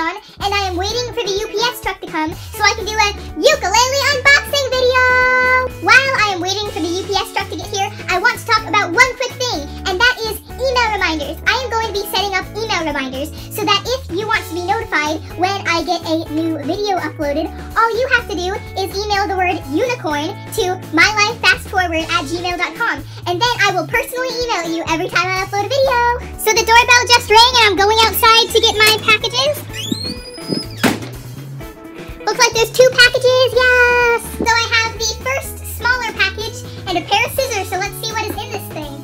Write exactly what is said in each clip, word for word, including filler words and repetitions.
phone, and I am waiting for the U P S truck to come so I can do a ukulele unboxing video! While I am waiting for the U P S truck to get here, I want to talk about one quick thing, and that is email reminders. I am going to be setting up email reminders so that if you want to be notified when I get a new video uploaded, all you have to do is email the word unicorn to my life fast forward at gmail dot com, and then I will personally email you every time I upload a video. So the doorbell just rang and I'm going outside to get my packages. Looks like there's two packages, yes! So I have the first smaller package and a pair of scissors, so let's see what is in this thing.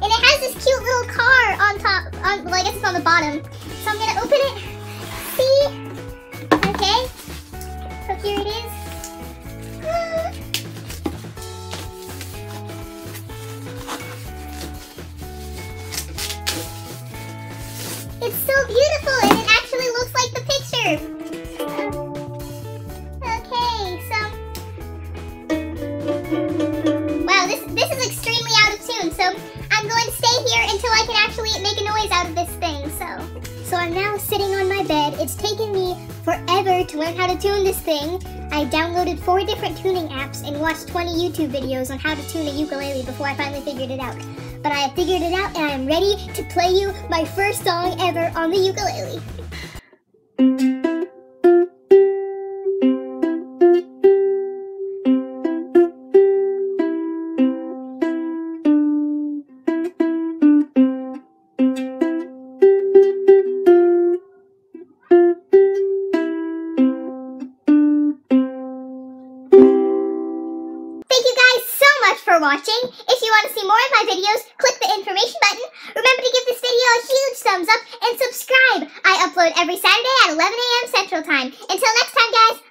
Well, I guess it's on the bottom. So I'm gonna open it. See? Okay. So here it is. It's so beautiful, and it actually looks like the picture. Okay, so wow, this this is extremely out of tune, so I'm going to stay here until I can actually make a noise out of this thing, so. So I'm now sitting on my bed. It's taken me forever to learn how to tune this thing. I downloaded four different tuning apps and watched twenty YouTube videos on how to tune a ukulele before I finally figured it out. But I have figured it out, and I am ready to play you my first song ever on the ukulele. For watching. If you want to see more of my videos, click the information button. Remember to give this video a huge thumbs up and subscribe. I upload every Saturday at eleven A M Central Time. Until next time, guys.